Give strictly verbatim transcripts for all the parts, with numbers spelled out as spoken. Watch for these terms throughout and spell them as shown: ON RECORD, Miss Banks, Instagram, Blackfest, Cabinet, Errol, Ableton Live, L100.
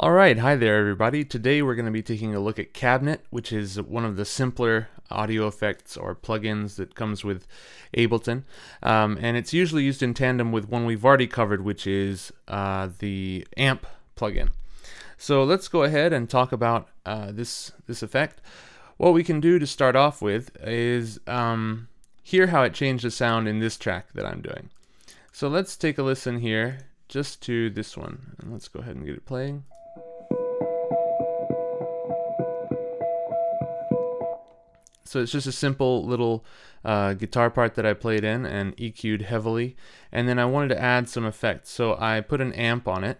Alright, hi there everybody. Today we're going to be taking a look at Cabinet, which is one of the simpler audio effects or plugins that comes with Ableton. Um, and it's usually used in tandem with one we've already covered, which is uh, the amp plugin. So let's go ahead and talk about uh, this, this effect. What we can do to start off with is um, hear how it changed the sound in this track that I'm doing. So let's take a listen here just to this one. And let's go ahead and get it playing. So it's just a simple little uh, guitar part that I played in and E Q'd heavily. And then I wanted to add some effects, so I put an amp on it.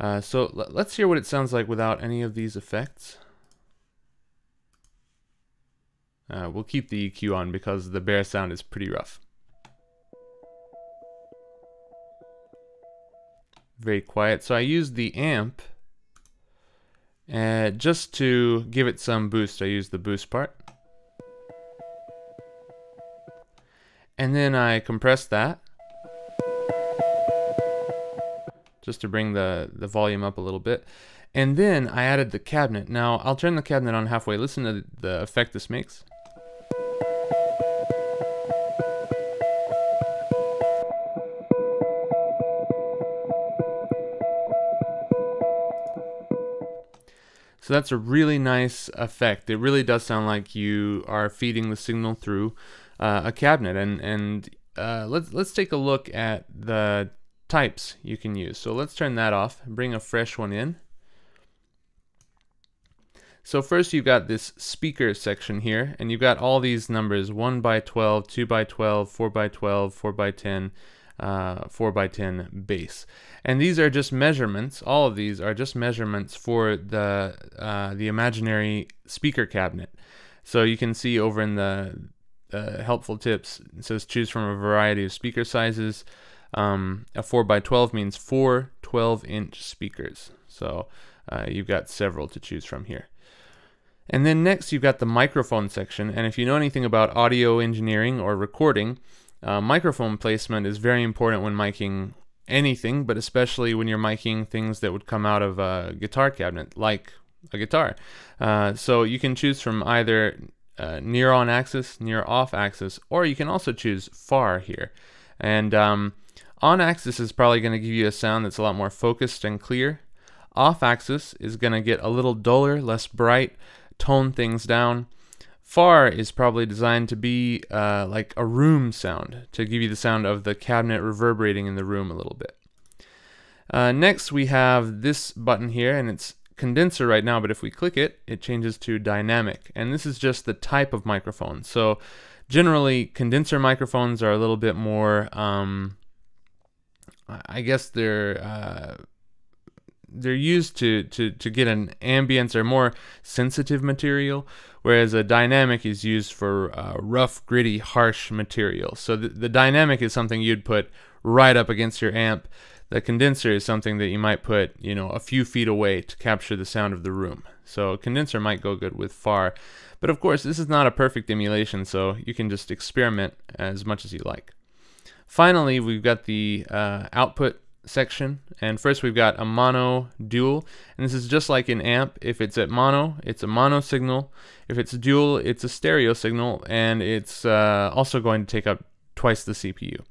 Uh, so let's hear what it sounds like without any of these effects. Uh, we'll keep the E Q on because the bare sound is pretty rough. Very quiet. So I used the amp uh, just to give it some boost. I used the boost part. And then I compressed that just to bring the, the volume up a little bit. And then I added the cabinet. Now I'll turn the cabinet on halfway. Listen to the effect this makes. So that's a really nice effect. It really does sound like you are feeding the signal through Uh, a cabinet, and and uh, let's let's take a look at the types you can use. So let's turn that off and bring a fresh one in. So first you've got this speaker section here, and you've got all these numbers: one by twelve, two by twelve, four by twelve, four by ten, uh, four by ten bass. And these are just measurements. All of these are just measurements for the uh, the imaginary speaker cabinet. So you can see over in the Uh, helpful tips, it says choose from a variety of speaker sizes. Um, a four by twelve means four twelve inch speakers, so uh, you've got several to choose from here. And then next you've got the microphone section, and if you know anything about audio engineering or recording, uh, microphone placement is very important when miking anything, but especially when you're miking things that would come out of a guitar cabinet, like a guitar. Uh, so you can choose from either Uh, near on axis, near off axis, or you can also choose far here. And um, on axis is probably going to give you a sound that's a lot more focused and clear. Off axis is going to get a little duller, less bright, tone things down. Far is probably designed to be uh, like a room sound, to give you the sound of the cabinet reverberating in the room a little bit. Uh, next we have this button here, and it's condenser right now, but if we click it, it changes to dynamic, and this is just the type of microphone. So generally condenser microphones are a little bit more um, I guess they're uh, they're used to, to, to get an ambience or more sensitive material, whereas a dynamic is used for uh, rough, gritty, harsh material. So the, the dynamic is something you'd put right up against your amp. The condenser is something that you might put, you know, a few feet away to capture the sound of the room. So a condenser might go good with far. But of course, this is not a perfect emulation, so you can just experiment as much as you like. Finally, we've got the uh, output section. And first we've got a mono dual. And this is just like an amp. If it's at mono, it's a mono signal. If it's dual, it's a stereo signal. And it's uh, also going to take up twice the C P U.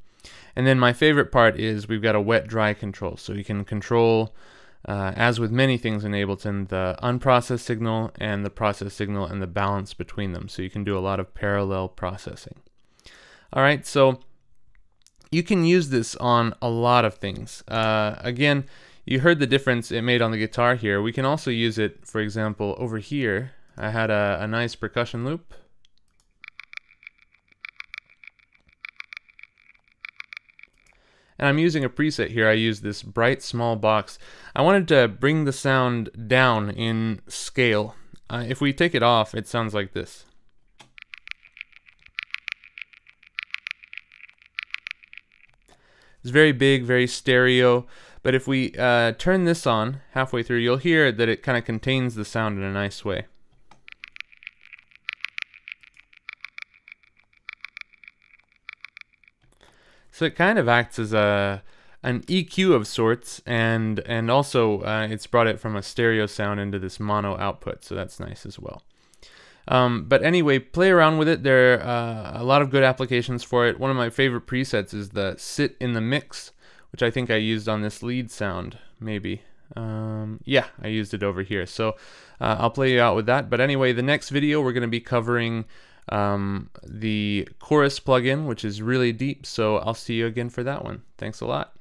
And then my favorite part is we've got a wet-dry control, so you can control, uh, as with many things in Ableton, the unprocessed signal and the processed signal and the balance between them, so you can do a lot of parallel processing. Alright, so you can use this on a lot of things. Uh, again, you heard the difference it made on the guitar here. We can also use it, for example, over here. I had a, a nice percussion loop. And I'm using a preset here. I use this bright small box. I wanted to bring the sound down in scale. Uh, if we take it off, it sounds like this. It's very big, very stereo. But if we uh, turn this on halfway through, you'll hear that it kind of contains the sound in a nice way. So it kind of acts as a an E Q of sorts, and and also uh, it's brought it from a stereo sound into this mono output, so that's nice as well. Um, but anyway, play around with it. There are uh, a lot of good applications for it. One of my favorite presets is the Sit in the Mix, which I think I used on this lead sound, maybe. Um, yeah, I used it over here. So uh, I'll play you out with that. But anyway, the next video we're going to be covering um, the chorus plugin, which is really deep. So I'll see you again for that one. Thanks a lot.